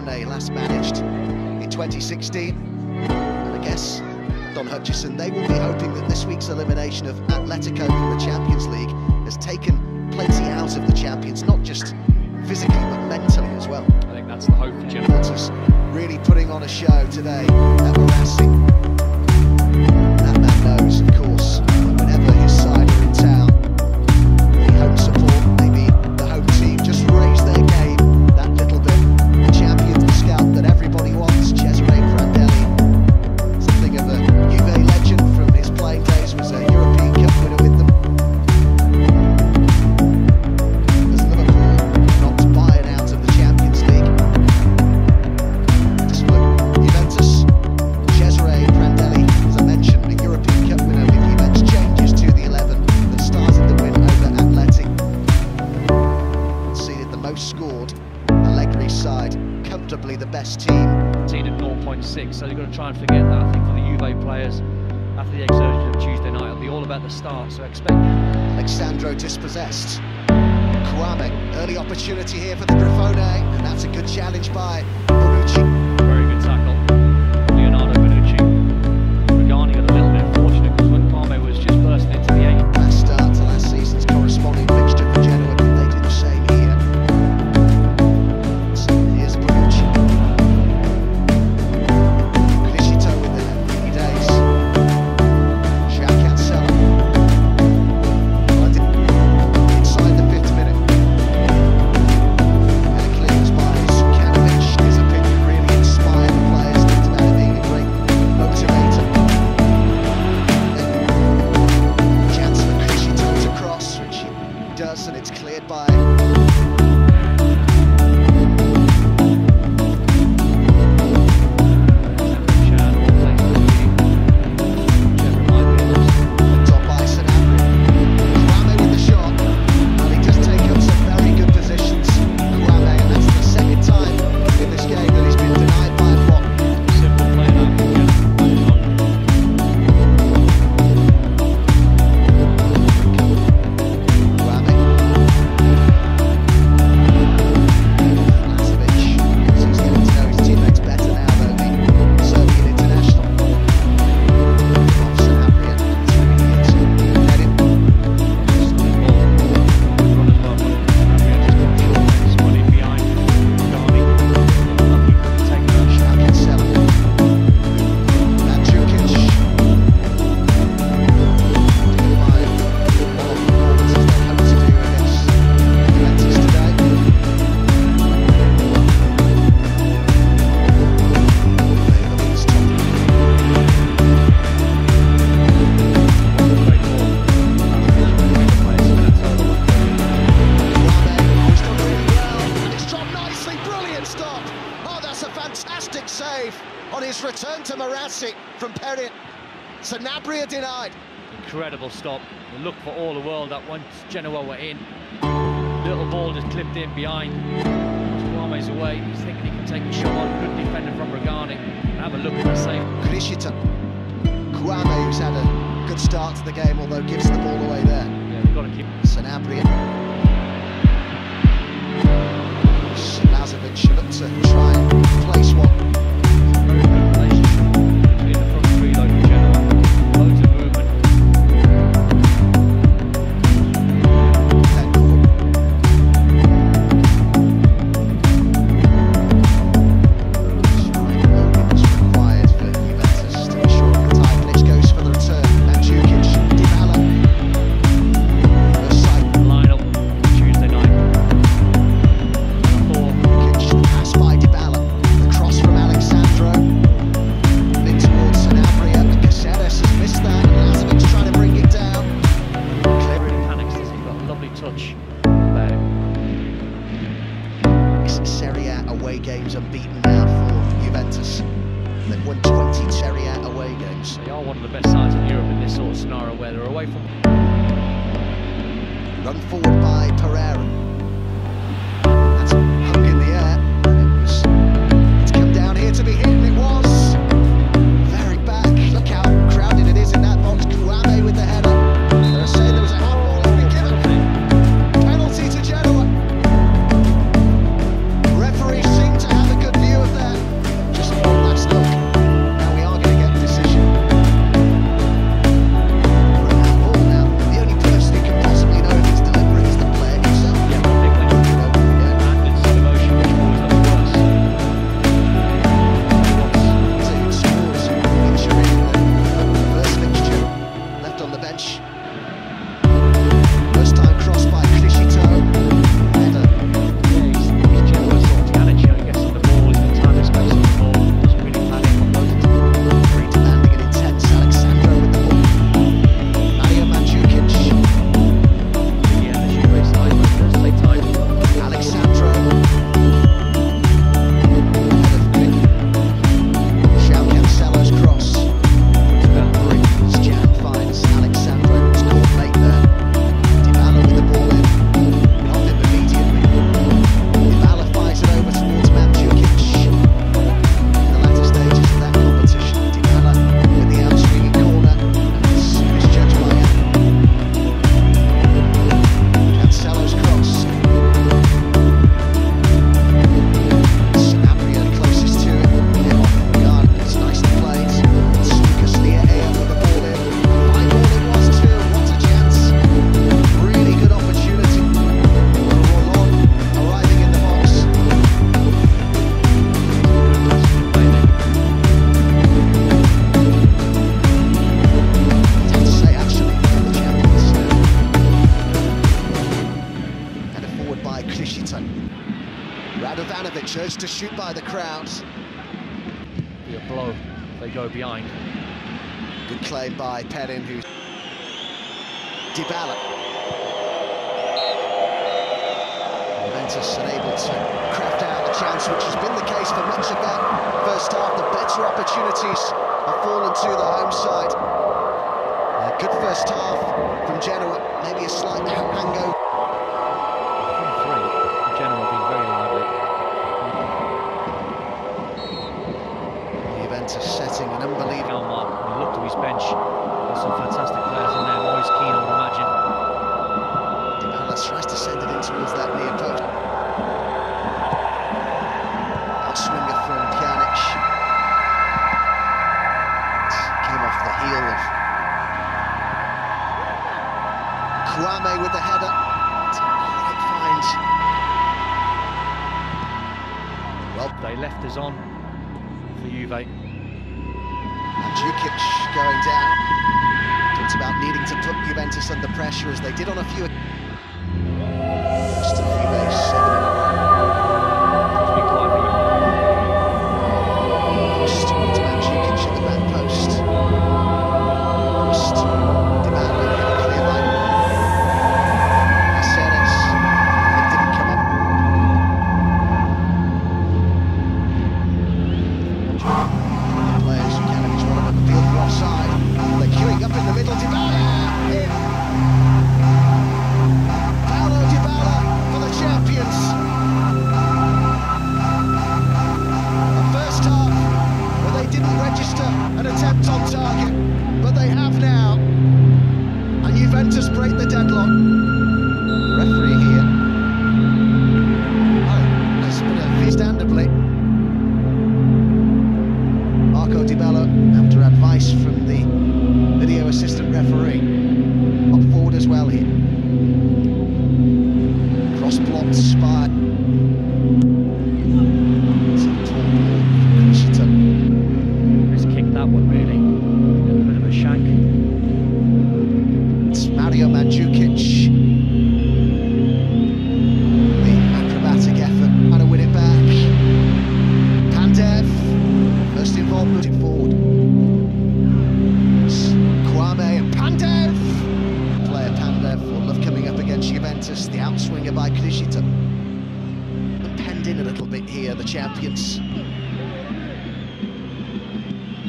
Grifone last managed in 2016, and I guess Don Hutchison, they will be hoping that this week's elimination of Atletico from the Champions League has taken plenty out of the champions, not just physically but mentally as well. I think that's the hope for Juventus, really putting on a show today at Old. The best team at 0.6, so they've got to try and forget that. I think for the Juve players, after the exertion of Tuesday night, it'll be all about the start, so expect. Alexandro dispossessed, Kouamé, early opportunity here for the Grifone, and that's a good challenge by Bonucci. And it's cleared by return to Marassi from Perin. Sanabria denied. Incredible stop. The look for all the world that once Genoa were in. Little ball just clipped in behind. Kouamé's away. He's thinking he can take a shot on. Good defender from Regani. Have a look at the save. Grishita. Kouamé, who's had a good start to the game, although gives the ball away there. Yeah, they've got to keep Sanabria. Lazovic should look to try and place one. Serie A away games unbeaten now for Juventus. They've won 20 Serie A away games. They are one of the best sides in Europe in this sort of scenario where they're away from. Run forward by Pereira. Good view. Radovanovic urged to shoot by the crowd. Be a blow. They go behind. Good claim by Perin, who... Dybala. Juventus unable to craft out a chance, which has been the case for much of that first half. The better opportunities have fallen to the home side. A good first half from Genoa, maybe a slight hangover. Genoa being very lively. Juventus setting an unbelievable mark. He looked to his bench. There's some fantastic players in there. Always keen, I would imagine. Dybala tries to send it in towards that near post. Outswinger from Pjanic. Came off the heel of Kouamé with the header. They left us on for Juve. And Jukic going down. Talks about needing to put Juventus under pressure as they did on a few. Still Juve 7-1. Just talked about Jukic at the back post. Just demanding a clear line. Mercedes. It didn't come up. Champions.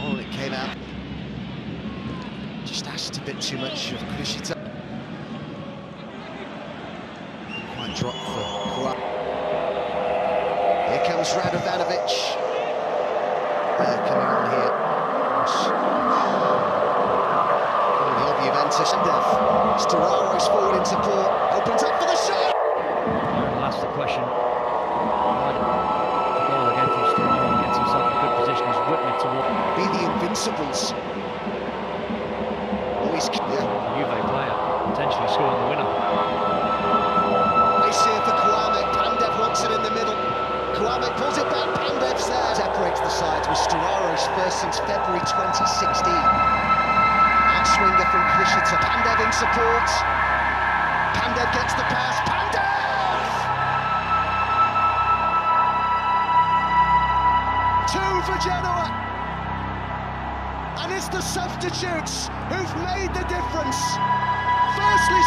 Oh, it came out. Just asked a bit too much of Grishita. Quite drop for Kouamé. Here comes Radovanovic. They're coming on here. Couldn't help Juventus. Sturaro's forward in support. Opens up for the shot. And that's the question. Be the invincibles. Always clear. Juve player potentially scoring the winner. They see it for Kouamé. Pandev wants it in the middle. Kouamé pulls it back. Pandev's there. Separates the sides with Sturaro's first since February 2016. Outswinger from Grishita. Pandev in support. Pandev gets the pass. Pandev! Two for Genoa, and it's the substitutes who've made the difference. Firstly